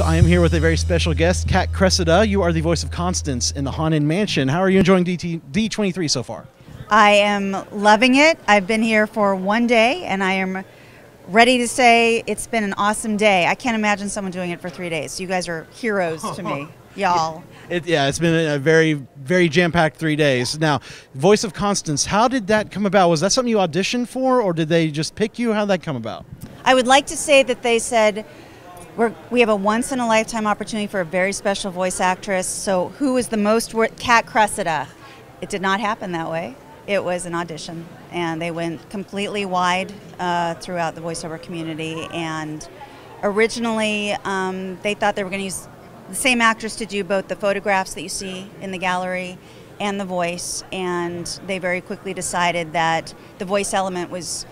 So I am here with a very special guest, Kat Cressida. You are the voice of Constance in the Haunted Mansion. How are you enjoying D23 so far? I am loving it. I've been here for one day, and I am ready to say it's been an awesome day. I can't imagine someone doing it for 3 days. So you guys are heroes to me, y'all. Yeah, it's been a very, very jam-packed 3 days. Now, voice of Constance, how did that come about? Was that something you auditioned for, or did they just pick you? How did that come about? I would like to say that they said, we have a once-in-a-lifetime opportunity for a very special voice actress, so who is the most worth? Kat Cressida. It did not happen that way. It was an audition, and they went completely wide throughout the voiceover community, and originally they thought they were going to use the same actress to do both the photographs that you see in the gallery and the voice, and they very quickly decided that the voice element was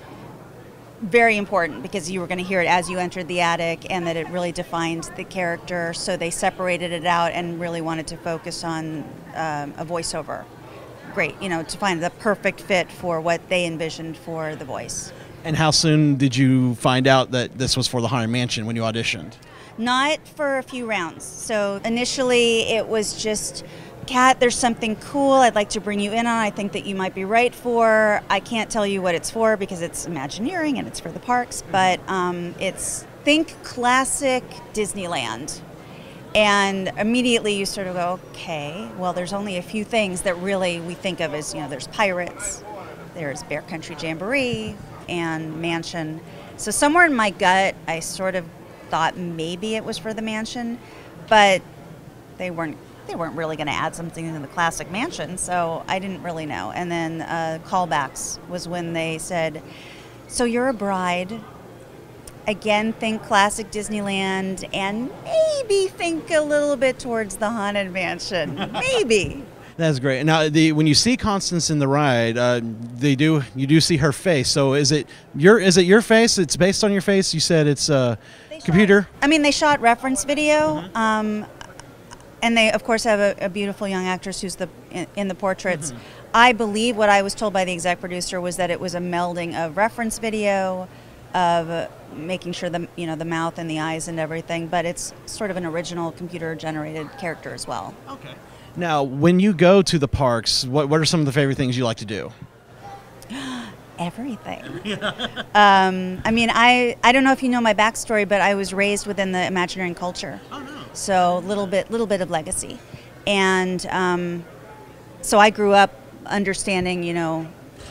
very important because you were going to hear it as you entered the attic, and that it really defined the character. So they separated it out and really wanted to focus on a voiceover. Great, you know, to find the perfect fit for what they envisioned for the voice. And how soon did you find out that this was for the Haunted Mansion when you auditioned? Not for a few rounds. So initially it was just, Kat, there's something cool I'd like to bring you in on. I think that you might be right for. I can't tell you what it's for because it's Imagineering and it's for the parks, but it's, think classic Disneyland. And immediately you sort of go, okay, well, there's only a few things that really we think of as, you know, there's Pirates, there's Bear Country Jamboree, and Mansion. So somewhere in my gut, I sort of thought maybe it was for the Mansion, but they weren't really going to add something in the classic Mansion, so I didn't really know. And then callbacks was when they said, so you're a bride, again, think classic Disneyland, and maybe think a little bit towards the Haunted Mansion, maybe. That's great. Now, when you see Constance in the ride, you do see her face. So is it your face? It's based on your face. You said it's computer. I mean, they shot reference video. And they, of course, have a beautiful young actress who's in the portraits. I believe what I was told by the exec producer was that it was a melding of reference video, of making sure the mouth and the eyes and everything, but it's sort of an original computer-generated character as well. Okay. Now, when you go to the parks, what are some of the favorite things you like to do? Everything. I mean, I don't know if you know my backstory, but I was raised within the Imagineering culture. Oh, no. So little bit of legacy, and so I grew up understanding, you know,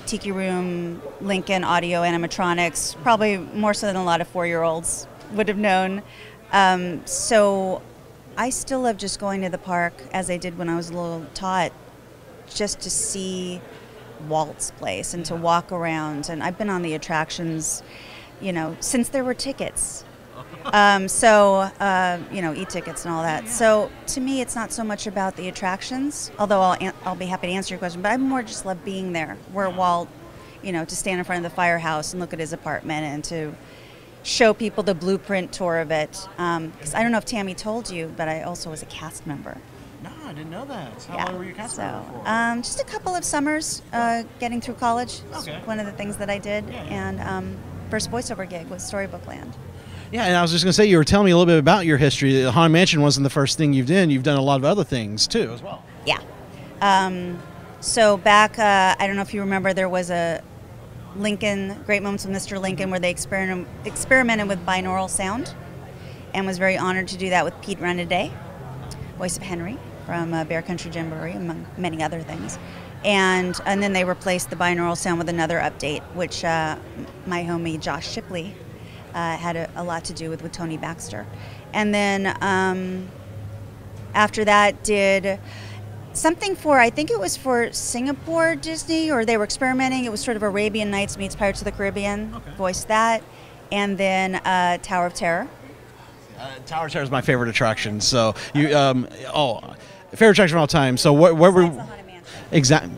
Tiki Room, Lincoln, audio-animatronics, probably more so than a lot of four-year-olds would have known. So I still love just going to the park as I did when I was a little tot, just to see Walt's place and to walk around. And I've been on the attractions, you know, since there were tickets. You know, e-tickets and all that. Yeah. So to me, it's not so much about the attractions, although I'll be happy to answer your question, but I more just love being there where Walt, you know, to stand in front of the firehouse and look at his apartment and to show people the blueprint tour of it. Because I don't know if Tammy told you, but I also was a cast member. No, I didn't know that. How long were you a cast member for? Just a couple of summers, getting through college. Okay. One of the things that I did. Yeah, yeah. And first voiceover gig was Storybook Land. Yeah, and I was just going to say, you were telling me a little bit about your history. The Haunted Mansion wasn't the first thing you've done. You've done a lot of other things, too, as well. Yeah. So back, I don't know if you remember, there was a Lincoln, Great Moments with Mr. Lincoln, where they experimented with binaural sound, and was very honored to do that with Pete Renaday, voice of Henry from Bear Country Jamboree, among many other things. And then they replaced the binaural sound with another update, which my homie Josh Shipley had a lot to do with Tony Baxter. And then after that did something for, I think it was for Singapore Disney, or they were experimenting. It was sort of Arabian Nights meets Pirates of the Caribbean. Okay. Voiced that. And then Tower of Terror. Tower of Terror is my favorite attraction. So you, favorite attraction of all time. So what were, exactly,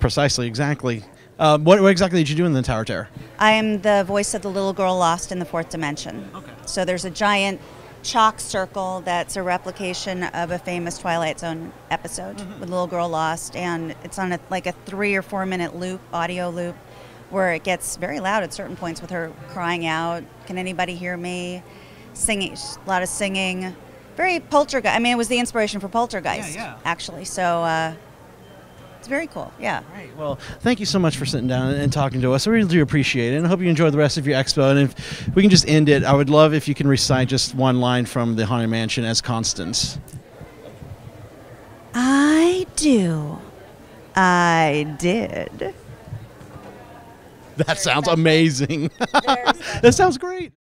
precisely, exactly. What exactly did you do in the Tower of Terror? I am the voice of the little girl lost in the fourth dimension. Okay. So there's a giant chalk circle that's a replication of a famous Twilight Zone episode with Little Girl Lost, and it's on like a 3 or 4 minute loop, audio loop, where it gets very loud at certain points with her crying out, "Can anybody hear me?" Singing, a lot of singing, very poltergeist. I mean, it was the inspiration for Poltergeist, actually. So it's very cool. Yeah. All right. Well, thank you so much for sitting down and talking to us. I really do appreciate it, and I hope you enjoy the rest of your expo. And if we can just end it, I would love if you can recite just one line from the Haunted Mansion as Constance. I do. I did. That sounds amazing. That sounds great.